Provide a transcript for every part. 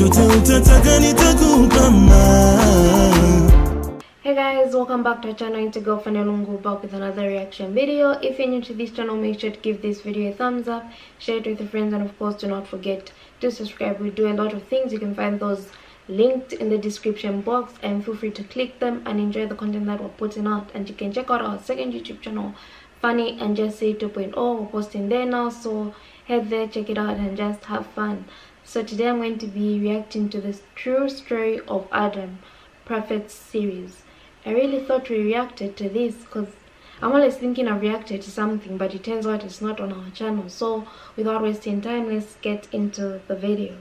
Hey guys, welcome back to our channel. It's your girl Fanny and back with another reaction video. If you're new to this channel, make sure to give this video a thumbs up, share it with your friends, and of course do not forget to subscribe. We do a lot of things. You can find those linked in the description box and feel free to click them and enjoy the content that we're putting out. And you can check out our second YouTube channel, Fanny and Jessy 2.0. We're posting there now, so head there, check it out, and just have fun. So today I'm going to be reacting to this true story of Adam prophets series. I really thought we reacted to this because I'm always thinking I've reacted to something, but it turns out it's not on our channel. So without wasting time, let's get into the video.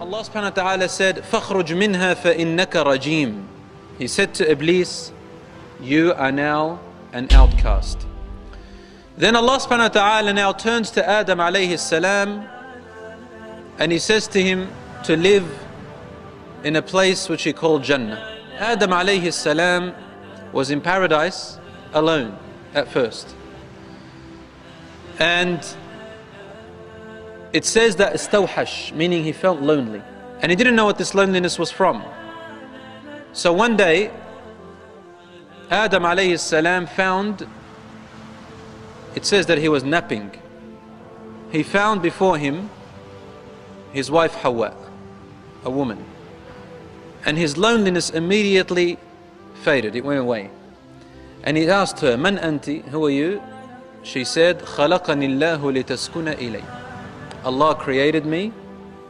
Allah subhanahu wa ta'ala said, فَخْرُجْ مِنْهَا فَإِنَّكَ رَجِيمٌ. He said to Iblis, you are now an outcast. Then Allah subhanahu wa ta'ala now turns to Adam alayhi salam and he says to him to live in a place which he called Jannah. Adam alayhi salam was in paradise alone at first. And it says that istawhash, meaning he felt lonely. And he didn't know what this loneliness was from. So one day, Adam alayhi salam found, it says that he was napping. He found before him his wife Hawa, a woman. And his loneliness immediately faded, it went away. And he asked her, Man anti, who are you? She said, Khalaqani Allahu litaskuna ilay. Allah created me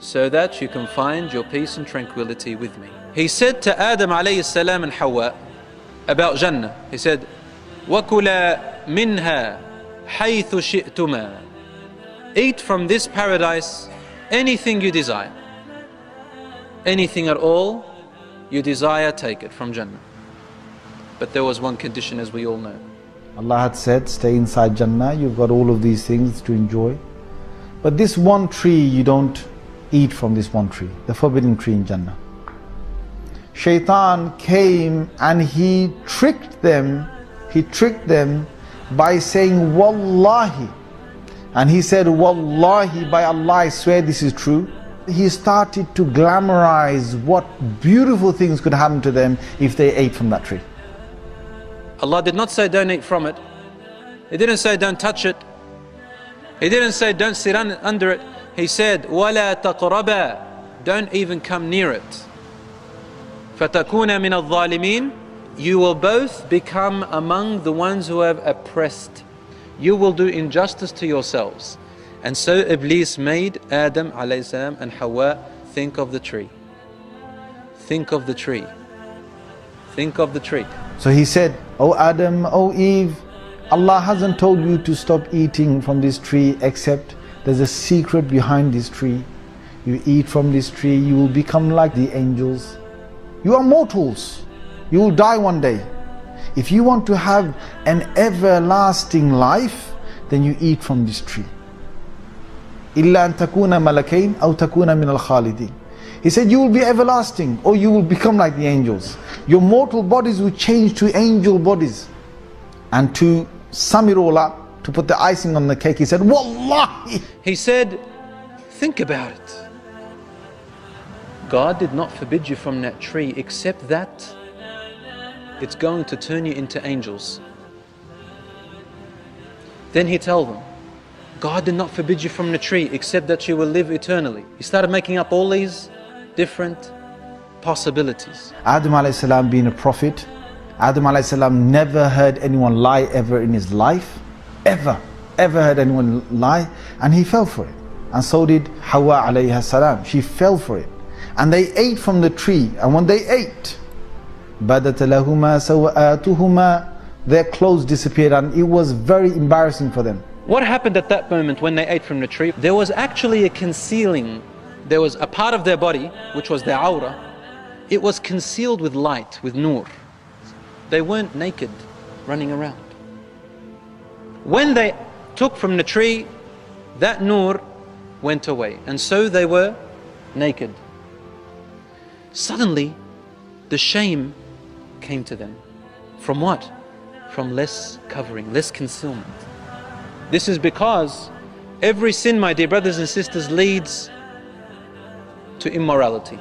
so that you can find your peace and tranquility with me. He said to Adam alayhi salam and Hawa about Jannah, he said, وَكُلَا مِنْهَا حَيْثُ شِئْتُمَا. Eat from this paradise anything you desire. Anything at all you desire, take it from Jannah. But there was one condition, as we all know. Allah had said, stay inside Jannah, you've got all of these things to enjoy. But this one tree, you don't eat from this one tree, the forbidden tree in Jannah. Shaitan came and he tricked them by saying, Wallahi. And he said, Wallahi, by Allah, I swear this is true. He started to glamorize what beautiful things could happen to them if they ate from that tree. Allah did not say don't eat from it. He didn't say don't touch it. He didn't say don't sit under it. He said وَلَا تَقْرَبَا, don't even come near it. فَتَكُونَ مِنَ الظَّالِمِينَ, you will both become among the ones who have oppressed. You will do injustice to yourselves. And so Iblis made Adam alayhi salam and Hawa think of the tree. Think of the tree. Think of the tree. So he said, O Adam, O Eve, Allah hasn't told you to stop eating from this tree, except there's a secret behind this tree. You eat from this tree, you will become like the angels. You are mortals. You will die one day. If you want to have an everlasting life, then you eat from this tree. إِلَّا أَن تَكُونَ مَلَكَيْنَ أَوْ تَكُونَ مِنَ الْخَالِدِينَ. He said you will be everlasting, or you will become like the angels. Your mortal bodies will change to angel bodies. And to sum it all up, to put the icing on the cake, he said, Wallahi! He said, think about it. God did not forbid you from that tree, except that it's going to turn you into angels. Then he told them, God did not forbid you from the tree, except that you will live eternally. He started making up all these different possibilities. Adam alayhi salam, being a prophet, Adam alayhi salam never heard anyone lie ever in his life, ever heard anyone lie, and he fell for it. And so did Hawa alayhi salam, she fell for it. And they ate from the tree, and when they ate, badat lahuma sawatuhuma, their clothes disappeared, and it was very embarrassing for them. What happened at that moment when they ate from the tree? There was actually a concealing, there was a part of their body, which was their awra, it was concealed with light, with nur. They weren't naked running around. When they took from the tree, that nur went away, and so they were naked. Suddenly, the shame came to them. From what? From less covering, less concealment. This is because every sin, my dear brothers and sisters, leads to immorality.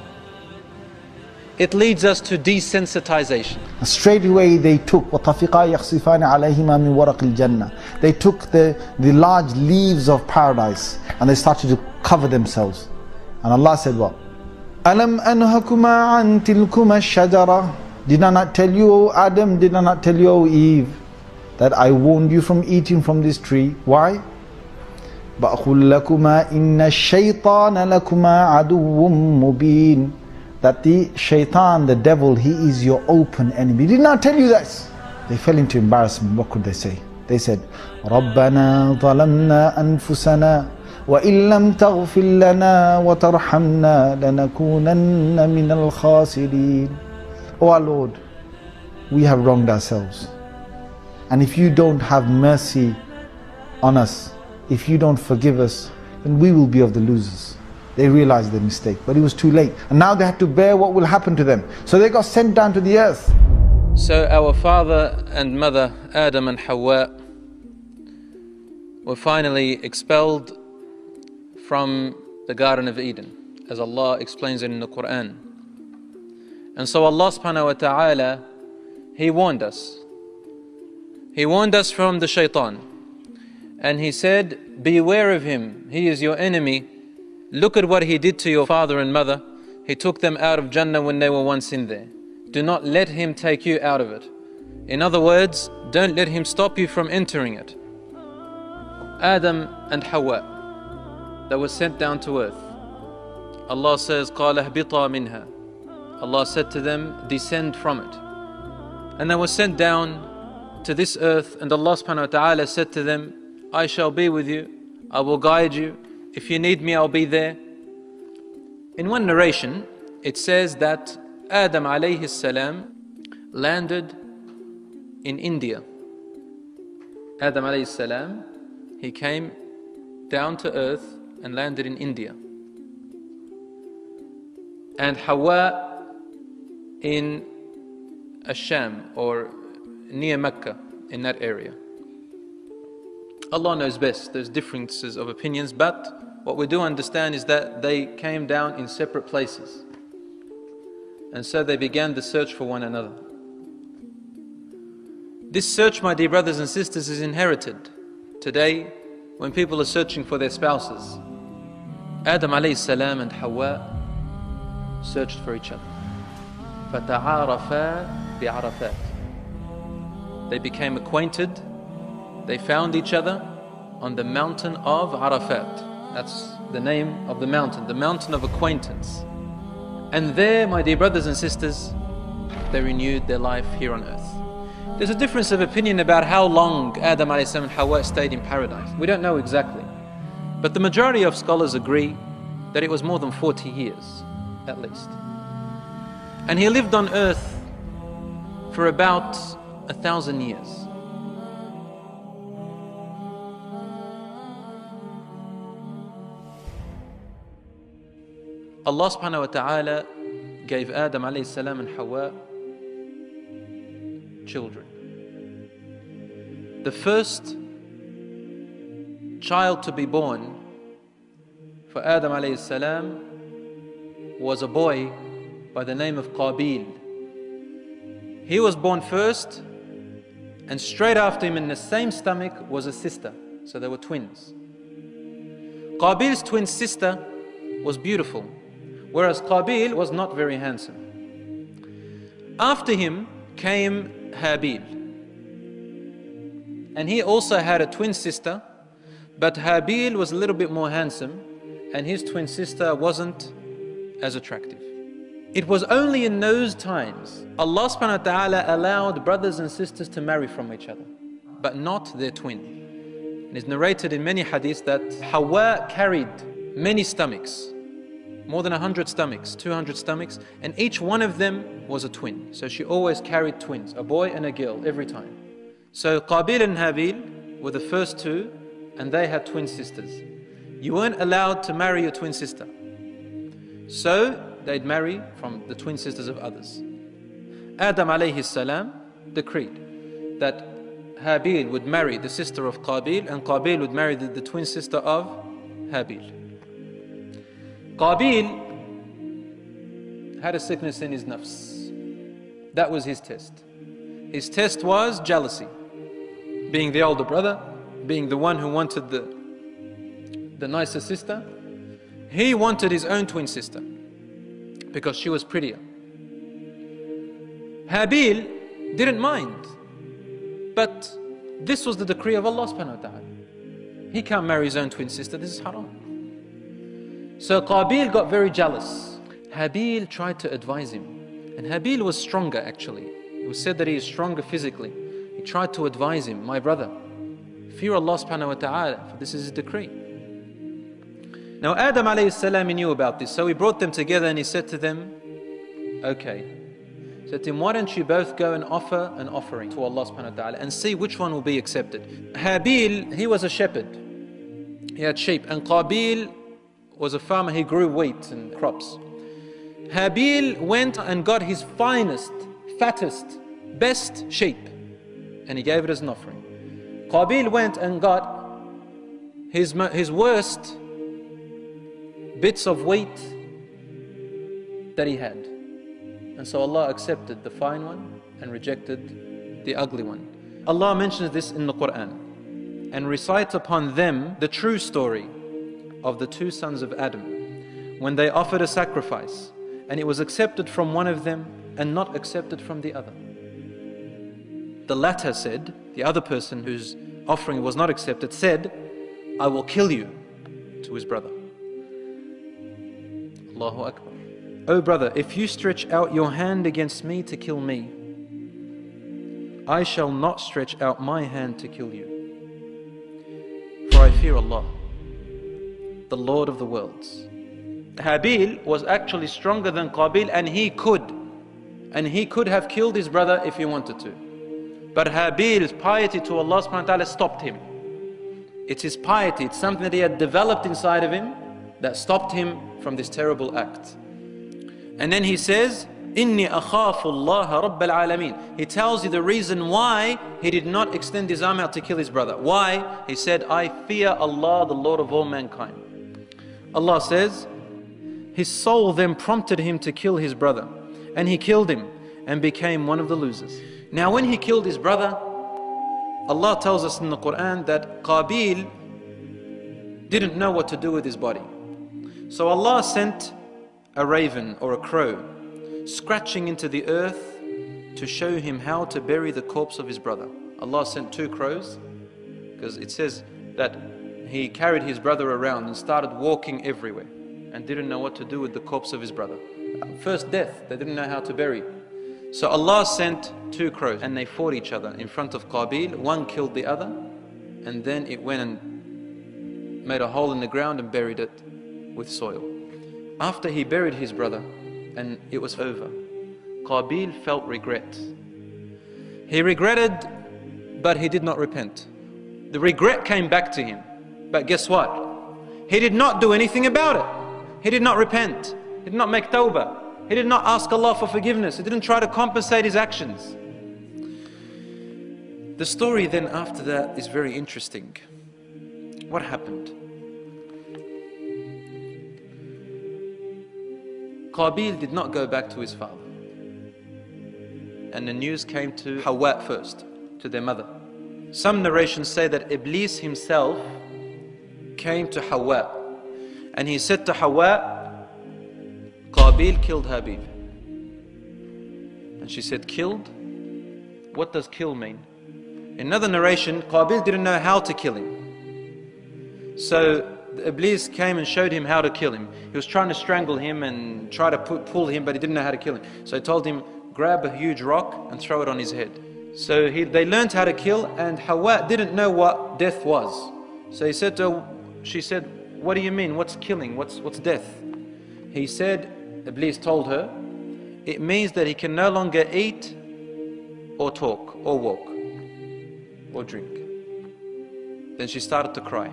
It leads us to desensitization. Straight away they took the large leaves of paradise and they started to cover themselves. And Allah said what? Alam anhakuma an tilkuma shajara. Did I not tell you, O Adam? Did I not tell you, O Eve, that I warned you from eating from this tree? Why? بَأْخُلْ لَكُمَا إِنَّ الشَّيْطَانَ لَكُمَا عَدُوٌ مُبِينٌ. That the shaitan, the devil, he is your open enemy. Did not tell you this. They fell into embarrassment. What could they say? They said, رَبَّنَا ظَلَمْنَا أَنفُسَنَا وَإِن لَمْ تَغْفِرْ لَنَا وَتَرْحَمْنَا لَنَكُونَنَّ مِنَ الْخَاسِرِينَ. Oh our Lord, we have wronged ourselves. And if you don't have mercy on us, if you don't forgive us, then we will be of the losers. They realized their mistake, but it was too late. And now they had to bear what will happen to them. So they got sent down to the earth. So our father and mother, Adam and Hawa, were finally expelled from the Garden of Eden, as Allah explains it in the Quran. And so Allah subhanahu wa ta'ala, He warned us. He warned us from the shaitan. And He said, beware of him, he is your enemy. Look at what he did to your father and mother. He took them out of Jannah when they were once in there. Do not let him take you out of it. In other words, don't let him stop you from entering it. Adam and Hawa, they were sent down to earth. Allah says, قَالَ اهْبِطَا مِنْهَا. Allah said to them, descend from it. And they were sent down to this earth, and Allah subhanahu wa ta'ala said to them, I shall be with you, I will guide you. If you need me, I'll be there. In one narration, it says that Adam alayhi salam landed in India. Adam alayhi salam, he came down to earth and landed in India. And Hawa in Asham, or near Mecca, in that area. Allah knows best, there's differences of opinions, but what we do understand is that they came down in separate places. And so they began the search for one another. This search, my dear brothers and sisters, is inherited today when people are searching for their spouses. Adam alayhi salam and Hawa searched for each other. فَتَعَارَفَا بِعَرَفَات. They became acquainted. They found each other on the mountain of Arafat. That's the name of the mountain of acquaintance. And there, my dear brothers and sisters, they renewed their life here on earth. There's a difference of opinion about how long Adam a.s. and Hawa stayed in paradise. We don't know exactly. But the majority of scholars agree that it was more than 40 years, at least. And he lived on earth for about 1,000 years. Allah subhanahu wa ta'ala gave Adam alayhi salam and Hawa children. The first child to be born for Adam alayhi salam was a boy by the name of Qabil. He was born first, and straight after him in the same stomach was a sister. So they were twins. Qabil's twin sister was beautiful, whereas Qabil was not very handsome. After him came Habil, and he also had a twin sister, but Habil was a little bit more handsome and his twin sister wasn't as attractive. It was only in those times Allah subhanahu wa ta'ala allowed brothers and sisters to marry from each other, but not their twin. It is narrated in many hadiths that Hawa carried many stomachs, more than 100 stomachs, 200 stomachs, and each one of them was a twin. So she always carried twins, a boy and a girl, every time. So Qabil and Habil were the first two and they had twin sisters. You weren't allowed to marry your twin sister. So they'd marry from the twin sisters of others. Adam alayhi salam decreed that Habil would marry the sister of Qabil and Qabil would marry the twin sister of Habil. Qabil had a sickness in his nafs. That was his test. His test was jealousy. Being the older brother, being the one who wanted the nicer sister, he wanted his own twin sister because she was prettier. Habil didn't mind. But this was the decree of Allah subhanahu wa ta'ala. He can't marry his own twin sister, this is haram. So Qabil got very jealous. Habil tried to advise him. And Habil was stronger actually. It was said that he is stronger physically. He tried to advise him, my brother, fear Allah subhanahu wa ta'ala, for this is his decree. Now Adam alayhi salam, he knew about this. So he brought them together and he said to them, okay. Said to him, why don't you both go and offer an offering to Allah subhanahu wa ta'ala and see which one will be accepted. Habil, he was a shepherd. He had sheep. And Qabil was a farmer. He grew wheat and crops. Habil went and got his finest, fattest, best sheep. And he gave it as an offering. Qabil went and got his worst bits of wheat that he had. And so Allah accepted the fine one and rejected the ugly one. Allah mentions this in the Quran and recites upon them the true story of the two sons of Adam when they offered a sacrifice and it was accepted from one of them and not accepted from the other. The latter said, the other person whose offering was not accepted said, I will kill you, to his brother. Allahu Akbar. O brother, if you stretch out your hand against me to kill me, I shall not stretch out my hand to kill you. For I fear Allah, the Lord of the worlds. Habil was actually stronger than Qabil and he could have killed his brother if he wanted to. But Habil's piety to Allah subhanahu wa ta'ala stopped him. It's his piety, it's something that he had developed inside of him that stopped him from this terrible act. And then he says, Inni akhafu Allah Rabbil Alameen. He tells you the reason why he did not extend his arm out to kill his brother. Why? He said, I fear Allah, the Lord of all mankind. Allah says, his soul then prompted him to kill his brother. And he killed him and became one of the losers. Now when he killed his brother, Allah tells us in the Quran that Qabil didn't know what to do with his body. So Allah sent a raven or a crow scratching into the earth to show him how to bury the corpse of his brother. Allah sent two crows because it says that he carried his brother around and started walking everywhere and didn't know what to do with the corpse of his brother. First death, they didn't know how to bury. So Allah sent two crows and they fought each other in front of Qabil. One killed the other and then it went and made a hole in the ground and buried it with soil. After he buried his brother and it was over, Qabil felt regret. He regretted, but he did not repent. The regret came back to him, but guess what? He did not do anything about it. He did not repent. He did not make tawbah. He did not ask Allah for forgiveness. He didn't try to compensate his actions. The story then after that is very interesting. What happened? Qabil did not go back to his father. And the news came to Hawa first, to their mother. Some narrations say that Iblis himself came to Hawa. And he said to Hawa, Qabil killed Habil. And she said, killed? What does kill mean? In another narration, Qabil didn't know how to kill him. So Iblis came and showed him how to kill him. He was trying to strangle him and try to pull him, but he didn't know how to kill him. So he told him, grab a huge rock and throw it on his head. So they learned how to kill, and Hawa didn't know what death was. So he said to her, she said, what do you mean? What's killing? What's death? He said, Iblis told her, it means that he can no longer eat or talk or walk or drink. Then she started to cry.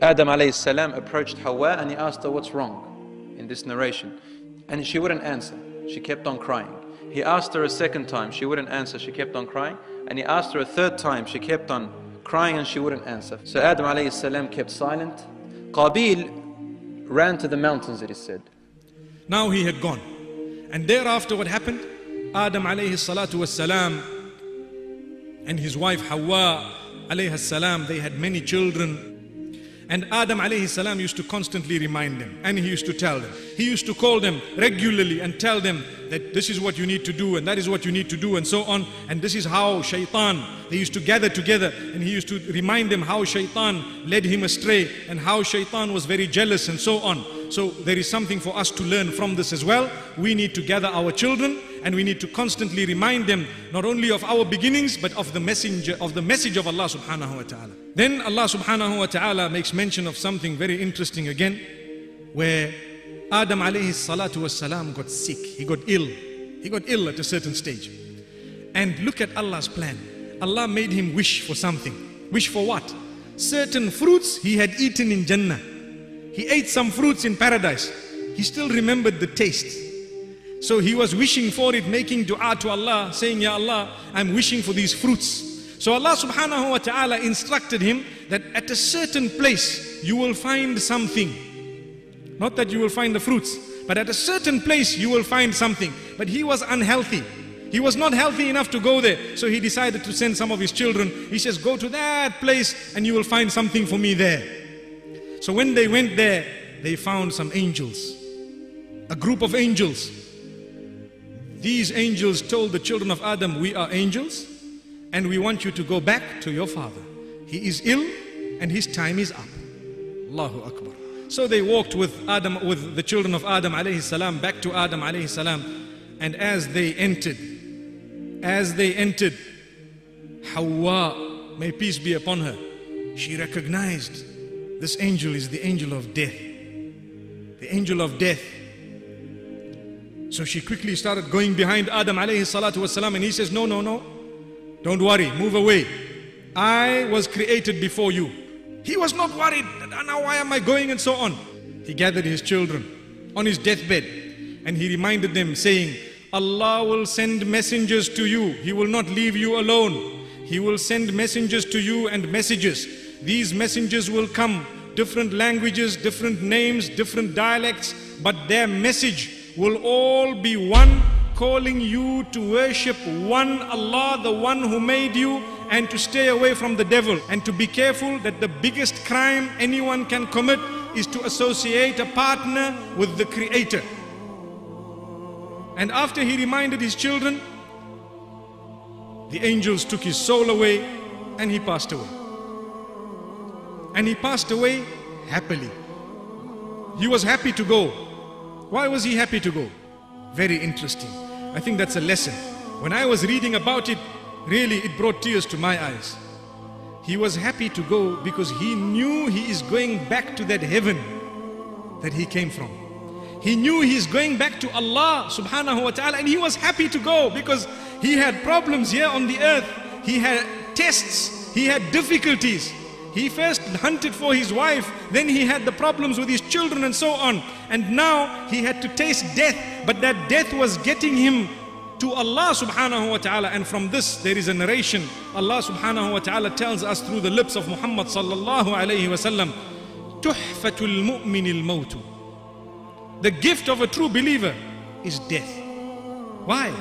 Adam alayhi salam approached Hawa and he asked her, what's wrong in this narration? And she wouldn't answer. She kept on crying. He asked her a second time. She wouldn't answer. She kept on crying. And he asked her a third time. She kept on crying and she wouldn't answer. So Adam alayhi salam kept silent. Qabil ran to the mountains, it is said. Now he had gone. And thereafter what happened? Adam alayhi salatu was salam and his wife Hawa alayhi salam, they had many children. And Adam alayhi salam used to constantly remind them, and he used to tell them. He used to call them regularly and tell them that this is what you need to do and that is what you need to do and so on. And this is how Shaitan, they used to gather together and he used to remind them how Shaitan led him astray and how Shaitan was very jealous and so on. So there is something for us to learn from this as well. We need to gather our children and we need to constantly remind them not only of our beginnings but of the message of Allah subhanahu wa ta'ala. Then Allah subhanahu wa ta'ala makes mention of something very interesting again, where Adam alayhi salatu was salam got sick, he got ill. He got ill at a certain stage. And look at Allah's plan. Allah made him wish for something. Wish for what? Certain fruits he had eaten in Jannah. He ate some fruits in paradise. He still remembered the taste. So he was wishing for it, making dua to Allah, saying, Ya Allah, I'm wishing for these fruits. So Allah subhanahu wa ta'ala instructed him that at a certain place you will find something. Not that you will find the fruits, but at a certain place you will find something. But he was unhealthy. He was not healthy enough to go there. So he decided to send some of his children. He says, go to that place and you will find something for me there. So when they went there, they found some angels. A group of angels. These angels told the children of Adam, we are angels. And we want you to go back to your father. He is ill and his time is up. Allahu Akbar. So they walked with the children of Adam alayhi salam back to Adam alayhi salam. And as they entered, Hawa, may peace be upon her, she recognized this angel is the angel of death. The angel of death. So she quickly started going behind Adam alayhi salatu wasalam, and he says, no, no, no. Don't worry, move away. I was created before you. He was not worried, now why am I going and so on. He gathered his children on his deathbed and he reminded them saying, Allah will send messengers to you. He will not leave you alone. He will send messengers to you and messages. These messengers will come, different languages, different names, different dialects, but their message will all be one, calling you to worship one Allah, the one who made you, and to stay away from the devil, and to be careful that the biggest crime anyone can commit is to associate a partner with the Creator. And after he reminded his children, the angels took his soul away and he passed away. And he passed away happily. He was happy to go. Why was he happy to go? Very interesting. I think that's a lesson. When I was reading about it, really it brought tears to my eyes. He was happy to go because he knew he is going back to that heaven that he came from. He knew he is going back to Allah subhanahu wa ta'ala, and he was happy to go because he had problems here on the earth. He had tests, he had difficulties. He first hunted for his wife, then he had the problems with his children and so on. And now he had to taste death, but that death was getting him to Allah subhanahu wa ta'ala. And from this there is a narration. Allah subhanahu wa ta'ala tells us through the lips of Muhammad sallallahu alayhi wa sallam, Tuhfatul mu'minil mawtu. The gift of a true believer is death. Why?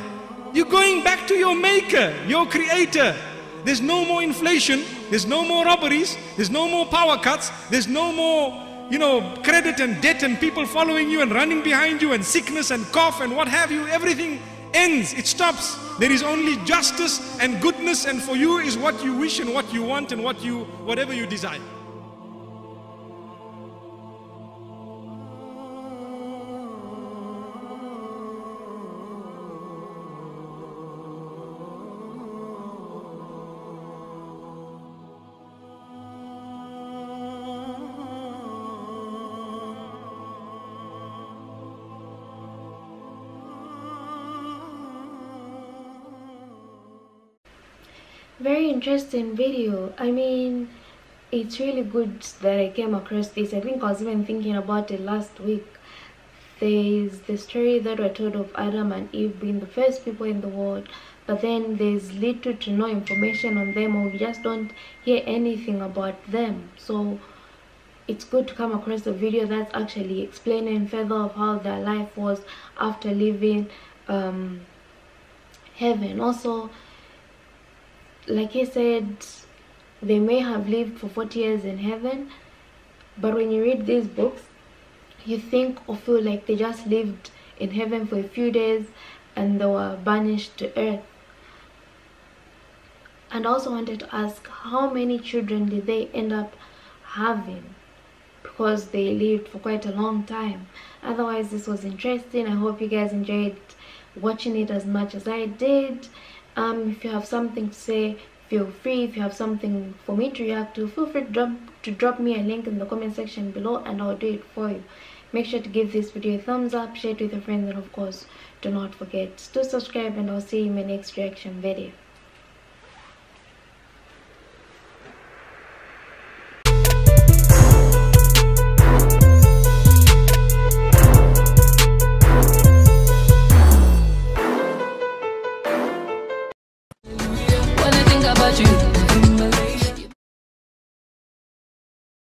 You're going back to your maker, your creator. There's no more inflation, there's no more robberies, there's no more power cuts, there's no more, you know, credit and debt and people following you and running behind you and sickness and cough and what have you. Everything ends, it stops. There is only justice and goodness, and for you is what you wish and what you want and whatever you desire. Very interesting video. I mean, It's really good that I came across this. I think I was even thinking about it last week. There's the story that we're told of Adam and Eve being the first people in the world, but then there's little to no information on them, or we just don't hear anything about them. So it's good to come across a video that's actually explaining further of how their life was after leaving heaven. Also, like I said, they may have lived for 40 years in heaven, but when you read these books, you think or feel like they just lived in heaven for a few days and they were banished to earth. And I also wanted to ask, how many children did they end up having? Because they lived for quite a long time. Otherwise, this was interesting. I hope you guys enjoyed watching it as much as I did. If you have something to say, feel free. If you have something for me to react to, feel free to drop me a link in the comment section below and I'll do it for you. Make sure to give this video a thumbs up, share it with your friends, and of course do not forget to subscribe, and I'll see you in my next reaction video.